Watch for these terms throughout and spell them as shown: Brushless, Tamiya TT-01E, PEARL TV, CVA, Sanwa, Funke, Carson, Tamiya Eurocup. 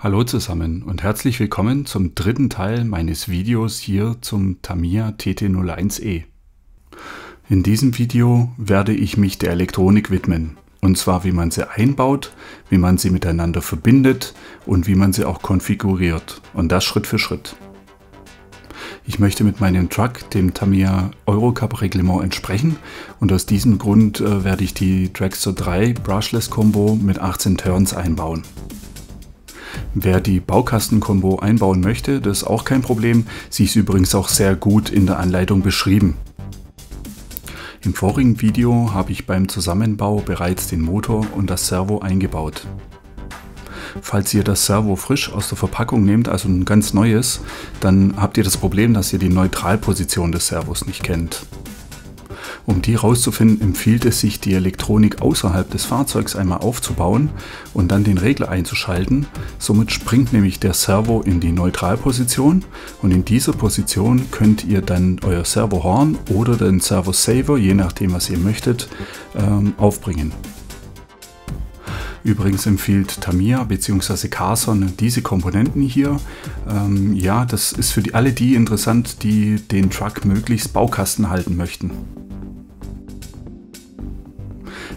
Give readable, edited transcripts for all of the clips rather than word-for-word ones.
Hallo zusammen und herzlich willkommen zum dritten Teil meines Videos hier zum Tamiya TT-01E. In diesem Video werde ich mich der Elektronik widmen, und zwar wie man sie einbaut, wie man sie miteinander verbindet und wie man sie auch konfiguriert, und das Schritt für Schritt. Ich möchte mit meinem Truck dem Tamiya Eurocup Reglement entsprechen, und aus diesem Grund werde ich die Dragster 3 Brushless Combo mit 18 Turns einbauen. Wer die Baukasten-Combo einbauen möchte, das ist auch kein Problem. Sie ist übrigens auch sehr gut in der Anleitung beschrieben. Im vorigen Video habe ich beim Zusammenbau bereits den Motor und das Servo eingebaut. Falls ihr das Servo frisch aus der Verpackung nehmt, also ein ganz neues, dann habt ihr das Problem, dass ihr die Neutralposition des Servos nicht kennt. Um die rauszufinden, empfiehlt es sich, die Elektronik außerhalb des Fahrzeugs einmal aufzubauen und dann den Regler einzuschalten. Somit springt nämlich der Servo in die Neutralposition, und in dieser Position könnt ihr dann euer Servohorn oder den Servo-Saver, je nachdem was ihr möchtet, aufbringen. Übrigens empfiehlt Tamiya bzw. Carson diese Komponenten hier. Ja, das ist für alle die interessant, die den Truck möglichst Baukasten halten möchten.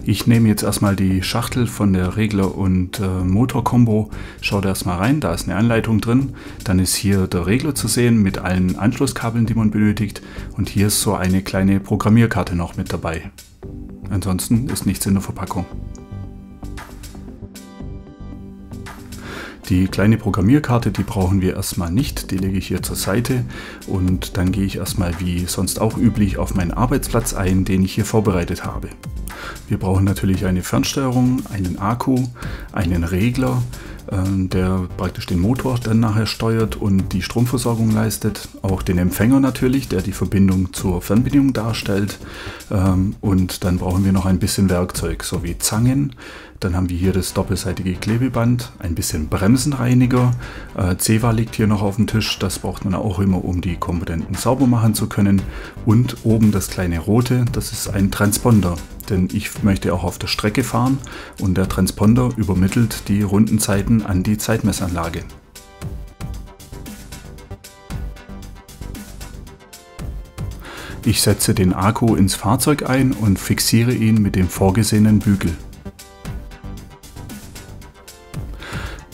Ich nehme jetzt erstmal die Schachtel von der Regler- und Motor-Kombo, schaut erstmal rein, da ist eine Anleitung drin. Dann ist hier der Regler zu sehen mit allen Anschlusskabeln, die man benötigt, und hier ist so eine kleine Programmierkarte noch mit dabei. Ansonsten ist nichts in der Verpackung. Die kleine Programmierkarte, die brauchen wir erstmal nicht, die lege ich hier zur Seite, und dann gehe ich erstmal wie sonst auch üblich auf meinen Arbeitsplatz ein, den ich hier vorbereitet habe. Wir brauchen natürlich eine Fernsteuerung, einen Akku, einen Regler, der praktisch den Motor dann nachher steuert und die Stromversorgung leistet, auch den Empfänger natürlich, der die Verbindung zur Fernbedienung darstellt, und dann brauchen wir noch ein bisschen Werkzeug, so wie Zangen. Dann haben wir hier das doppelseitige Klebeband, ein bisschen Bremsenreiniger. CVA liegt hier noch auf dem Tisch, das braucht man auch immer, um die Komponenten sauber machen zu können. Und oben das kleine rote, das ist ein Transponder, denn ich möchte auch auf der Strecke fahren, und der Transponder übermittelt die Rundenzeiten an die Zeitmessanlage. Ich setze den Akku ins Fahrzeug ein und fixiere ihn mit dem vorgesehenen Bügel.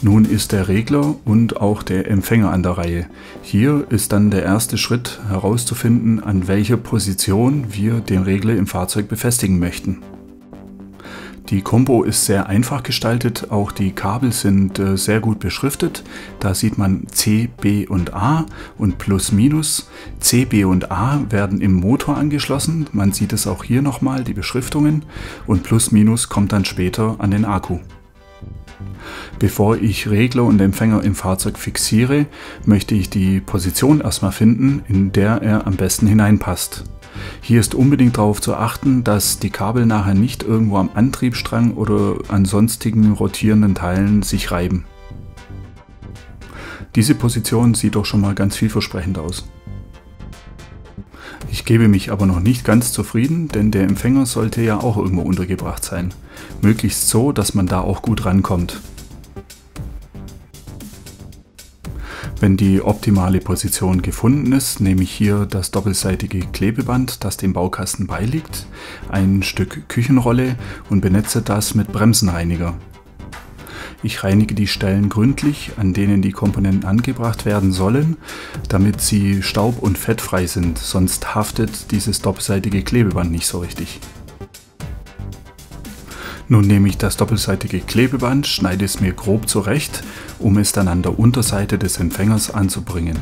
Nun ist der Regler und auch der Empfänger an der Reihe. Hier ist dann der erste Schritt herauszufinden, an welcher Position wir den Regler im Fahrzeug befestigen möchten. Die Combo ist sehr einfach gestaltet, auch die Kabel sind sehr gut beschriftet. Da sieht man C, B und A und Plus, Minus. C, B und A werden im Motor angeschlossen, man sieht es auch hier nochmal, die Beschriftungen, und Plus, Minus kommt dann später an den Akku. Bevor ich Regler und Empfänger im Fahrzeug fixiere, möchte ich die Position erstmal finden, in der er am besten hineinpasst. Hier ist unbedingt darauf zu achten, dass die Kabel nachher nicht irgendwo am Antriebsstrang oder an sonstigen rotierenden Teilen sich reiben. Diese Position sieht doch schon mal ganz vielversprechend aus. Ich gebe mich aber noch nicht ganz zufrieden, denn der Empfänger sollte ja auch irgendwo untergebracht sein. Möglichst so, dass man da auch gut rankommt. Wenn die optimale Position gefunden ist, nehme ich hier das doppelseitige Klebeband, das dem Baukasten beiliegt, ein Stück Küchenrolle und benetze das mit Bremsenreiniger. Ich reinige die Stellen gründlich, an denen die Komponenten angebracht werden sollen, damit sie staub- und fettfrei sind, sonst haftet dieses doppelseitige Klebeband nicht so richtig. Nun nehme ich das doppelseitige Klebeband, schneide es mir grob zurecht, um es dann an der Unterseite des Empfängers anzubringen.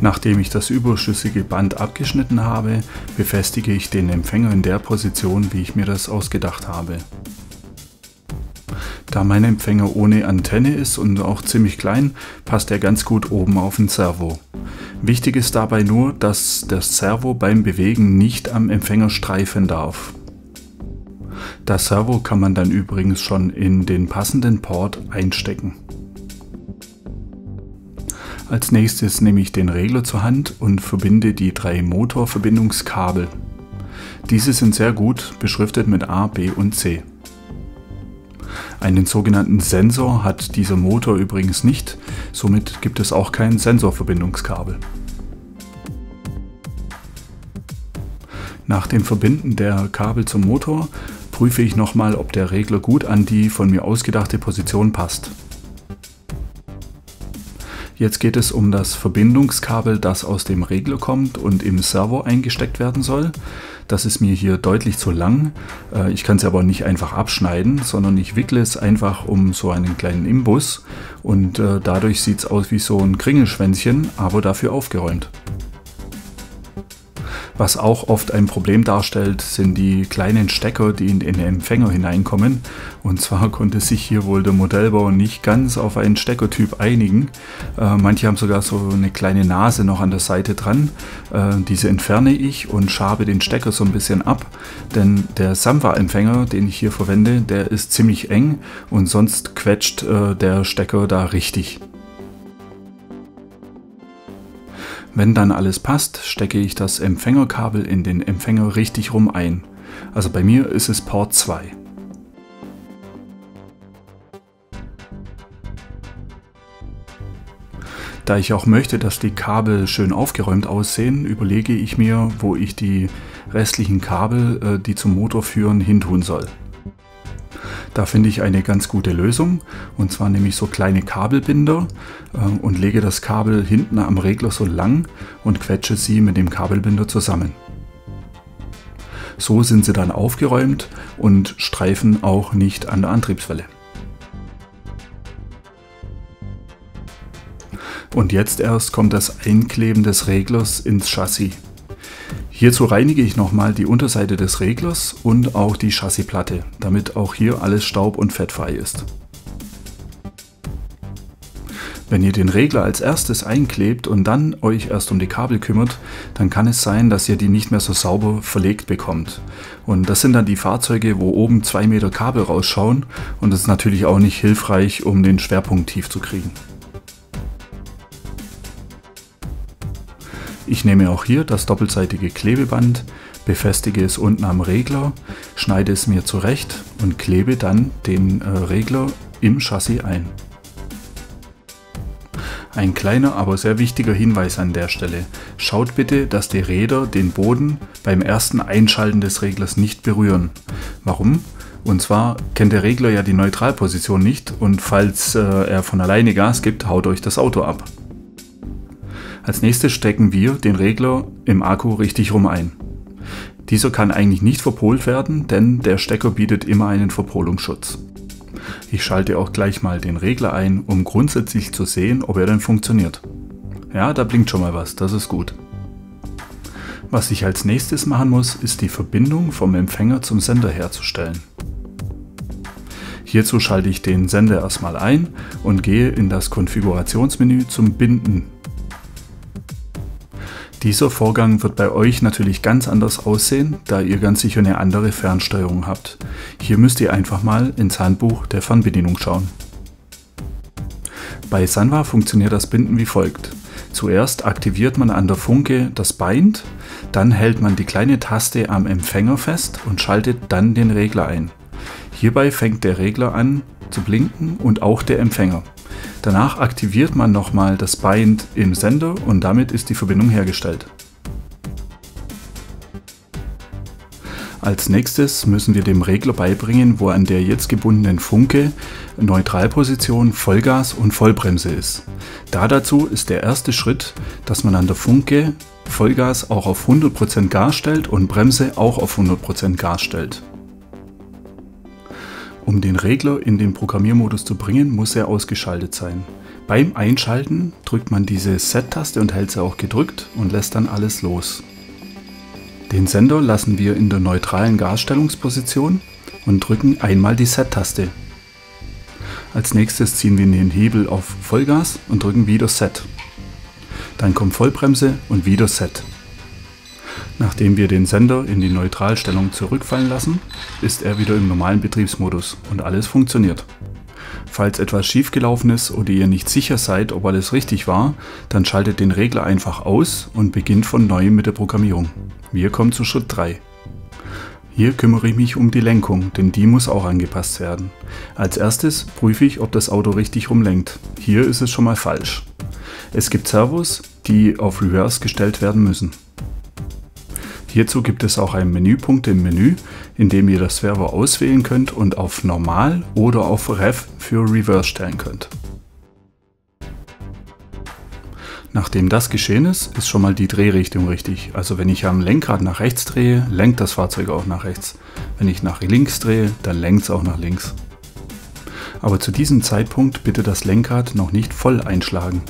Nachdem ich das überschüssige Band abgeschnitten habe, befestige ich den Empfänger in der Position, wie ich mir das ausgedacht habe. Da mein Empfänger ohne Antenne ist und auch ziemlich klein, passt er ganz gut oben auf den Servo. Wichtig ist dabei nur, dass das Servo beim Bewegen nicht am Empfänger streifen darf. Das Servo kann man dann übrigens schon in den passenden Port einstecken. Als nächstes nehme ich den Regler zur Hand und verbinde die drei Motorverbindungskabel. Diese sind sehr gut beschriftet mit A, B und C. Einen sogenannten Sensor hat dieser Motor übrigens nicht, somit gibt es auch kein Sensorverbindungskabel. Nach dem Verbinden der Kabel zum Motor prüfe ich nochmal, ob der Regler gut an die von mir ausgedachte Position passt. Jetzt geht es um das Verbindungskabel, das aus dem Regler kommt und im Servo eingesteckt werden soll. Das ist mir hier deutlich zu lang. Ich kann es aber nicht einfach abschneiden, sondern ich wickle es einfach um so einen kleinen Imbus und dadurch sieht es aus wie so ein Kringelschwänzchen, aber dafür aufgeräumt. Was auch oft ein Problem darstellt, sind die kleinen Stecker, die in den Empfänger hineinkommen. Und zwar konnte sich hier wohl der Modellbauer nicht ganz auf einen Steckertyp einigen. Manche haben sogar so eine kleine Nase noch an der Seite dran. Diese entferne ich und schabe den Stecker so ein bisschen ab, denn der Sanwa-Empfänger, den ich hier verwende, der ist ziemlich eng und sonst quetscht der Stecker da richtig. Wenn dann alles passt, stecke ich das Empfängerkabel in den Empfänger richtig rum ein. Also bei mir ist es Port 2. Da ich auch möchte, dass die Kabel schön aufgeräumt aussehen, überlege ich mir, wo ich die restlichen Kabel, die zum Motor führen, hintun soll. Da finde ich eine ganz gute Lösung, und zwar nehme ich so kleine Kabelbinder und lege das Kabel hinten am Regler so lang und quetsche sie mit dem Kabelbinder zusammen. So sind sie dann aufgeräumt und streifen auch nicht an der Antriebswelle. Und jetzt erst kommt das Einkleben des Reglers ins Chassis. Hierzu reinige ich nochmal die Unterseite des Reglers und auch die Chassisplatte, damit auch hier alles staub- und fettfrei ist. Wenn ihr den Regler als erstes einklebt und dann euch erst um die Kabel kümmert, dann kann es sein, dass ihr die nicht mehr so sauber verlegt bekommt. Und das sind dann die Fahrzeuge, wo oben 2 Meter Kabel rausschauen, und das ist natürlich auch nicht hilfreich, um den Schwerpunkt tief zu kriegen. Ich nehme auch hier das doppelseitige Klebeband, befestige es unten am Regler, schneide es mir zurecht und klebe dann den Regler im Chassis ein. Ein kleiner, aber sehr wichtiger Hinweis an der Stelle: Schaut bitte, dass die Räder den Boden beim ersten Einschalten des Reglers nicht berühren. Warum? Und zwar kennt der Regler ja die Neutralposition nicht, und falls er von alleine Gas gibt, haut euch das Auto ab. Als nächstes stecken wir den Regler im Akku richtig rum ein. Dieser kann eigentlich nicht verpolt werden, denn der Stecker bietet immer einen Verpolungsschutz. Ich schalte auch gleich mal den Regler ein, um grundsätzlich zu sehen, ob er denn funktioniert. Ja, da blinkt schon mal was, das ist gut. Was ich als nächstes machen muss, ist die Verbindung vom Empfänger zum Sender herzustellen. Hierzu schalte ich den Sender erstmal ein und gehe in das Konfigurationsmenü zum Binden. Dieser Vorgang wird bei euch natürlich ganz anders aussehen, da ihr ganz sicher eine andere Fernsteuerung habt. Hier müsst ihr einfach mal ins Handbuch der Fernbedienung schauen. Bei Sanwa funktioniert das Binden wie folgt. Zuerst aktiviert man an der Funke das Bind, dann hält man die kleine Taste am Empfänger fest und schaltet dann den Regler ein. Hierbei fängt der Regler an zu blinken und auch der Empfänger. Danach aktiviert man nochmal das Bind im Sender und damit ist die Verbindung hergestellt. Als nächstes müssen wir dem Regler beibringen, wo an der jetzt gebundenen Funke Neutralposition, Vollgas und Vollbremse ist. Dazu ist der erste Schritt, dass man an der Funke Vollgas auch auf 100% Gas stellt und Bremse auch auf 100% Gas stellt. Um den Regler in den Programmiermodus zu bringen, muss er ausgeschaltet sein. Beim Einschalten drückt man diese Set-Taste und hält sie auch gedrückt und lässt dann alles los. Den Sender lassen wir in der neutralen Gasstellungsposition und drücken einmal die Set-Taste. Als nächstes ziehen wir den Hebel auf Vollgas und drücken wieder Set. Dann kommt Vollbremse und wieder Set. Nachdem wir den Sender in die Neutralstellung zurückfallen lassen, ist er wieder im normalen Betriebsmodus und alles funktioniert. Falls etwas schiefgelaufen ist oder ihr nicht sicher seid, ob alles richtig war, dann schaltet den Regler einfach aus und beginnt von neuem mit der Programmierung. Wir kommen zu Schritt 3. Hier kümmere ich mich um die Lenkung, denn die muss auch angepasst werden. Als erstes prüfe ich, ob das Auto richtig rumlenkt. Hier ist es schon mal falsch. Es gibt Servos, die auf Reverse gestellt werden müssen. Hierzu gibt es auch einen Menüpunkt im Menü, in dem ihr das Servo auswählen könnt und auf Normal oder auf Rev für Reverse stellen könnt. Nachdem das geschehen ist, ist schon mal die Drehrichtung richtig. Also wenn ich am Lenkrad nach rechts drehe, lenkt das Fahrzeug auch nach rechts. Wenn ich nach links drehe, dann lenkt es auch nach links. Aber zu diesem Zeitpunkt bitte das Lenkrad noch nicht voll einschlagen.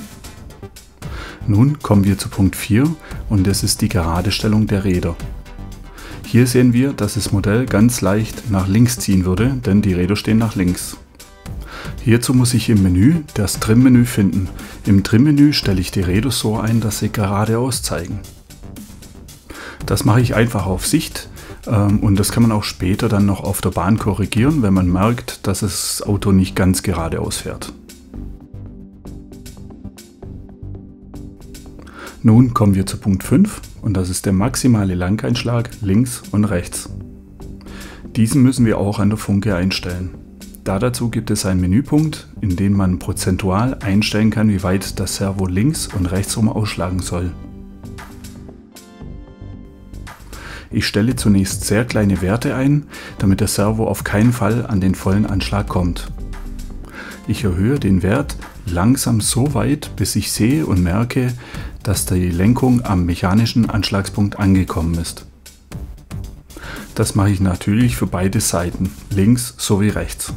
Nun kommen wir zu Punkt 4 und das ist die Geradestellung der Räder. Hier sehen wir, dass das Modell ganz leicht nach links ziehen würde, denn die Räder stehen nach links. Hierzu muss ich im Menü das Trim-Menü finden. Im Trim-Menü stelle ich die Räder so ein, dass sie geradeaus zeigen. Das mache ich einfach auf Sicht und das kann man auch später dann noch auf der Bahn korrigieren, wenn man merkt, dass das Auto nicht ganz geradeaus fährt. Nun kommen wir zu Punkt 5 und das ist der maximale Lankeinschlag links und rechts. Diesen müssen wir auch an der Funke einstellen. Dazu gibt es einen Menüpunkt, in dem man prozentual einstellen kann, wie weit das Servo links und rechts rum ausschlagen soll. Ich stelle zunächst sehr kleine Werte ein, damit das Servo auf keinen Fall an den vollen Anschlag kommt. Ich erhöhe den Wert langsam so weit, bis ich sehe und merke, dass die Lenkung am mechanischen Anschlagspunkt angekommen ist. Das mache ich natürlich für beide Seiten, links sowie rechts.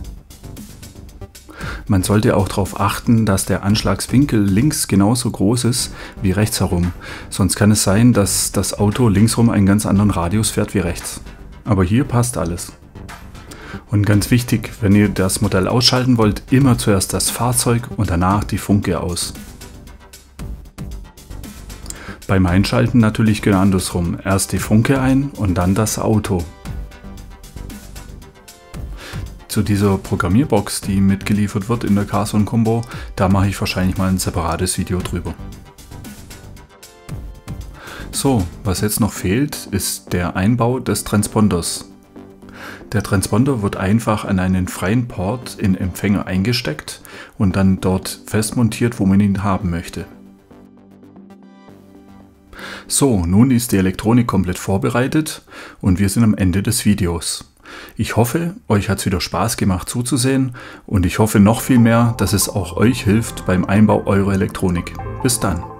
Man sollte auch darauf achten, dass der Anschlagswinkel links genauso groß ist wie rechts herum. Sonst kann es sein, dass das Auto linksrum einen ganz anderen Radius fährt wie rechts. Aber hier passt alles. Und ganz wichtig, wenn ihr das Modell ausschalten wollt, immer zuerst das Fahrzeug und danach die Funke aus. Beim Einschalten natürlich genau andersrum, erst die Funke ein und dann das Auto. Zu dieser Programmierbox, die mitgeliefert wird in der Carson Combo, da mache ich wahrscheinlich mal ein separates Video drüber. So, was jetzt noch fehlt, ist der Einbau des Transponders. Der Transponder wird einfach an einen freien Port in Empfänger eingesteckt und dann dort festmontiert, wo man ihn haben möchte. So, nun ist die Elektronik komplett vorbereitet und wir sind am Ende des Videos. Ich hoffe, euch hat es wieder Spaß gemacht zuzusehen und ich hoffe noch viel mehr, dass es auch euch hilft beim Einbau eurer Elektronik. Bis dann!